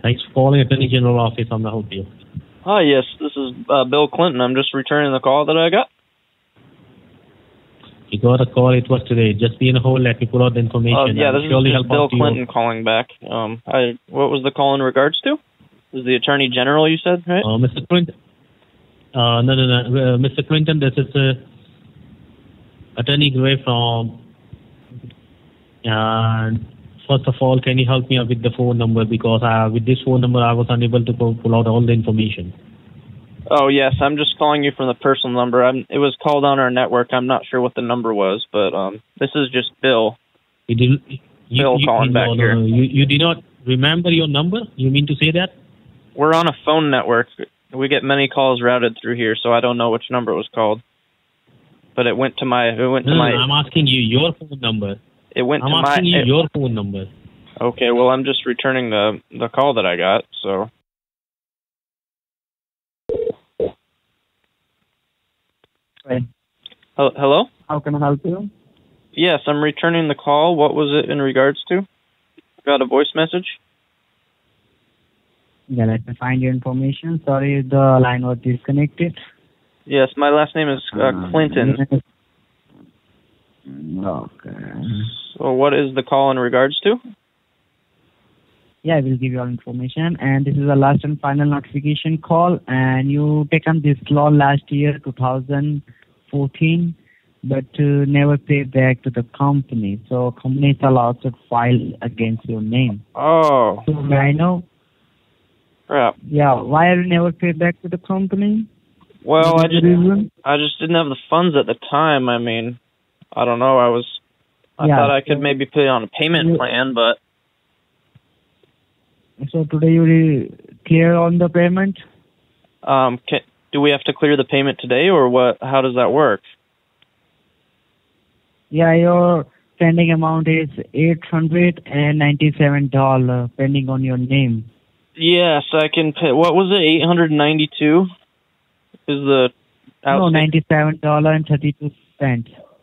Clinton. Thanks for calling Attorney General Office. I'm the help you. Hi, yes, this is Bill Clinton. I'm just returning the call that I got. You got a call. It was today. Just be in a hold. Let me pull out the information. Yeah, this is Bill Clinton calling back. What was the call in regards to? This is the Attorney General, you said, right? Mr. Clinton. No. Mr. Clinton, this is Attorney Gray from... First of all, can you help me out with the phone number? Because with this phone number, I was unable to pull out all the information. Oh, yes. I'm just calling you from the personal number. It was called on our network. I'm not sure what the number was, but this is just Bill. Bill calling back here. You do not remember your number? You mean to say that? We're on a phone network. We get many calls routed through here, so I don't know which number it was called. But it went to my... I'm asking you your phone number. Your phone number. Okay, well, I'm just returning the call that I got, so... Hello? How can I help you? Yes, I'm returning the call. What was it in regards to? Got a voice message? Yeah, let me find your information. Sorry, the line was disconnected. Yes, my last name is Clinton. Okay. So what is the call in regards to? Yeah, I will give you all information. And this is the last and final notification call. And you taken this law last year, 2014, but never paid back to the company. So companies are allowed to file against your name. Oh. So I know. Crap. Yeah. Why have you never paid back to the company? Well, I just didn't have the funds at the time. I mean, I don't know. I thought I could maybe put it on a payment plan, but. So today you clear on the payment? Do we have to clear the payment today, or what? How does that work? Yeah, your pending amount is $897 pending on your name. Yes, I can pay. What was it? $892 is the outside? No, $97.32.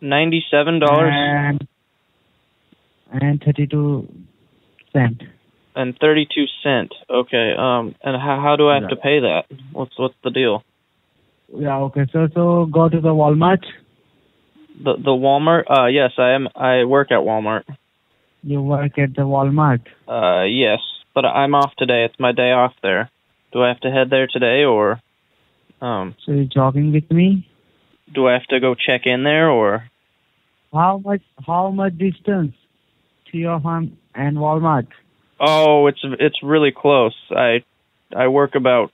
$97 and 32 cents. And 32 cents. Okay. And how do I have to pay that? What's the deal? Yeah. Okay. So go to the Walmart. The Walmart. Yes, I am. I work at Walmart. You work at the Walmart. Yes, but I'm off today. It's my day off there. Do I have to head there today or? So you're jogging with me. Do I have to go check in there or? How much distance to your home and Walmart? Oh, it's really close. I work about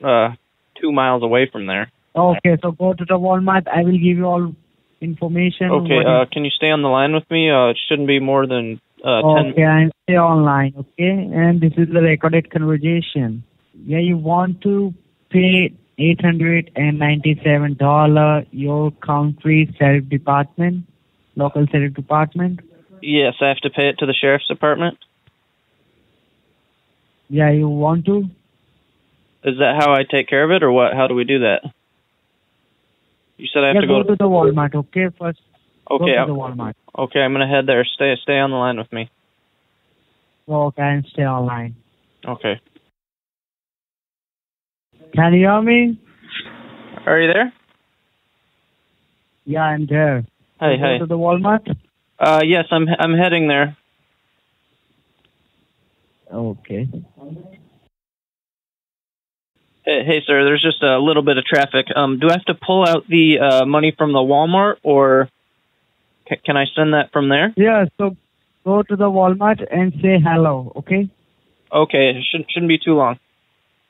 2 miles away from there. Okay, so go to the Walmart. I will give you all information. Okay, can you stay on the line with me? It shouldn't be more than 10. Okay, I stay online. Okay, and this is the recorded conversation. Yeah, you want to pay $897 your country sheriff department, local sheriff department. Yes, I have to pay it to the sheriff's department. Yeah, you want to? Is that how I take care of it, or what? How do we do that? You said I have to go to the Walmart, okay? First, okay, go to the Walmart. Okay, I'm going to head there. Stay on the line with me. Okay, and stay online. Okay. Can you hear me? Are you there? Yeah, I'm there. Hey. Go to the Walmart? Yes, I'm heading there. Okay. Hey, sir, there's just a little bit of traffic. Do I have to pull out the money from the Walmart, or can I send that from there? Yeah, so go to the Walmart and say hello, okay? Okay, it shouldn't be too long.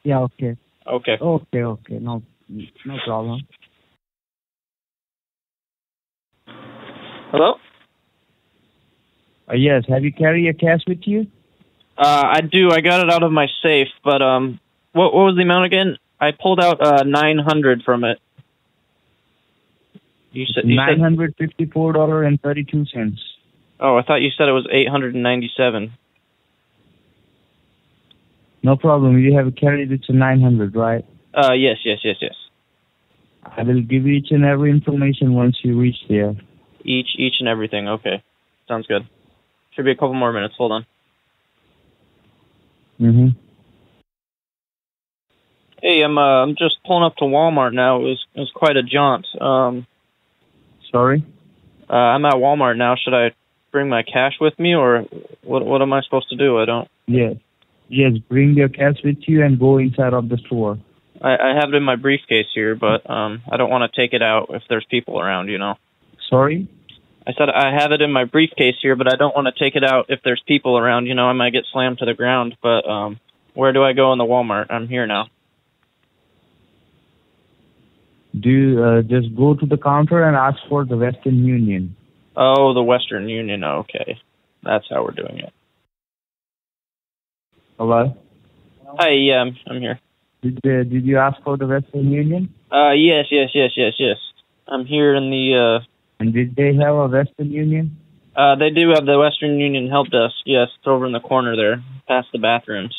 Yeah, okay. Okay. Okay, no problem. Hello? Yes, have you carry your cash with you? I do. I got it out of my safe, but what was the amount again? I pulled out 900 from it. You said $954.32. Oh, I thought you said it was 897. No problem. You have carried it to 900, right? Yes. I will give you each and every information once you reach there. Each and everything. Okay, sounds good. Should be a couple more minutes. Hold on. Mm-hmm. Hey, I'm just pulling up to Walmart now. It was quite a jaunt. Sorry? I'm at Walmart now. Should I bring my cash with me, or what am I supposed to do? I don't... Yes, bring your cash with you and go inside of the store. I have it in my briefcase here, but I don't want to take it out if there's people around, you know. Sorry? I said I have it in my briefcase here, but I don't want to take it out if there's people around, you know. I might get slammed to the ground, but where do I go in the Walmart? I'm here now. Do you, just go to the counter and ask for the Western Union. Oh, the Western Union. Okay. That's how we're doing it. Hello? Hi, yeah, I'm here. Did you ask for the Western Union? Yes. I'm here in the... And did they have a Western Union? They do have the Western Union help desk, yes. It's over in the corner there, past the bathrooms.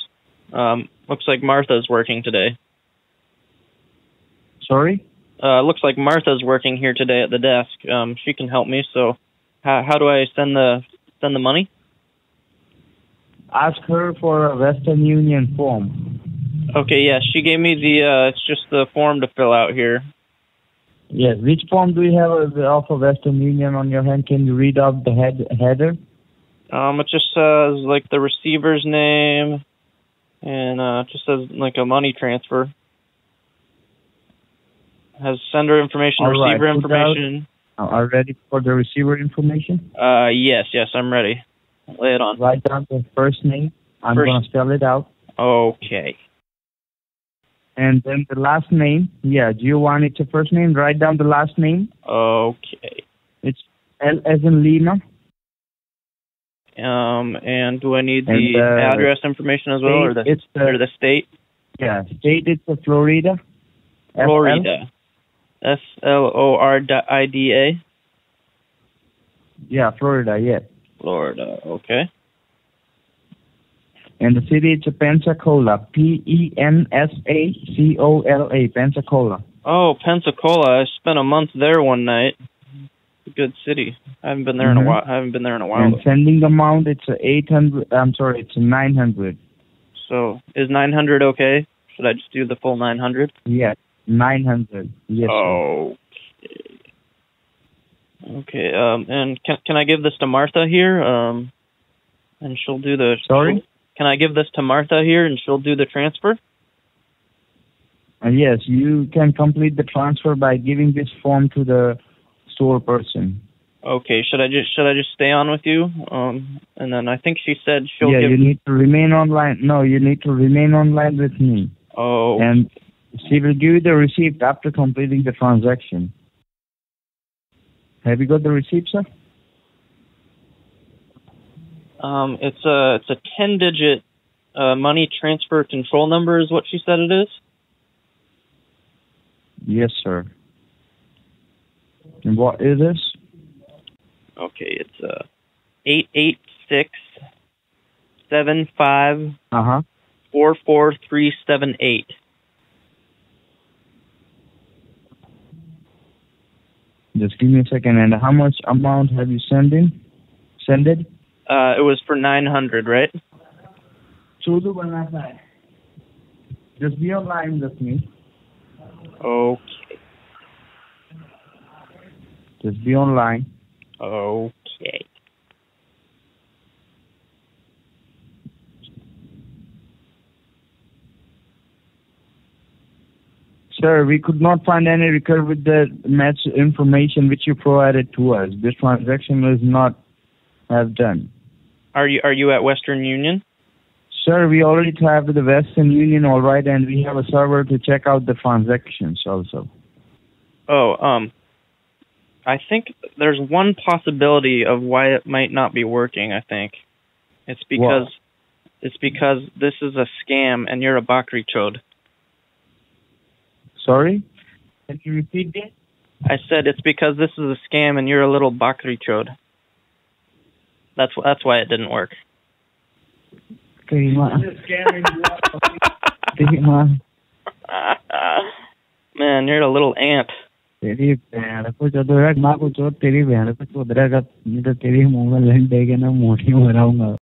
Looks like Martha's working today. Sorry? Looks like Martha's working here today at the desk. She can help me, so how do I send the money? Ask her for a Western Union form. Okay, yeah, she gave me it's just the form to fill out here. Yes, yeah, which form do you have of a Western Union on your hand? Can you read out the header? It just says, like, the receiver's name, and it just says, like, a money transfer. It has sender information, receiver information. Are you ready for the receiver information? Yes, I'm ready. Lay it on. Write down the first name. I'm going to spell it out. Okay. And then the last name, yeah, do you want it to first name? Write down the last name. Okay. It's L as in Lima. And do I need the address information as well, state, or the state? Yeah, state, it's Florida. Florida. Florida. Yeah, Florida, yeah. Florida, okay. And the city is Pensacola, Pensacola, Pensacola. Oh, Pensacola! I spent a month there one night. Good city. I haven't been there in a while. And sending amount, it's 800. I'm sorry, it's 900. So is 900 okay? Should I just do the full 900? Yes, 900. Yes. Oh. Okay. And can I give this to Martha here? And she'll do the. Sorry. Can I give this to Martha here, and she'll do the transfer? Yes, you can complete the transfer by giving this form to the store person. Okay, should I just stay on with you? And then I think she said she'll. Yeah, you need to remain online. No, you need to remain online with me. Oh. And she will give you the receipt after completing the transaction. Have you got the receipt, sir? It's a 10-digit money transfer control number is what she said it is? Yes, sir. And what is this? Okay, it's 886-75 44378. Just give me a second. And how much amount have you sent in? It was for 900, right? Just be online with me. Okay. Just be online. Okay. Sir, we could not find any record with the match information which you provided to us. This transaction was not have done. Are you at Western Union? Sir, we already tried with the Western Union, all right, and we have a server to check out the transactions also. Oh, I think there's one possibility of why it might not be working, I think. It's because this is a scam and you're a Bakri Chod. Sorry? Can you repeat that? I said it's because this is a scam and you're a little Bakri Chod. That's why it didn't work. Man, you're a little ant.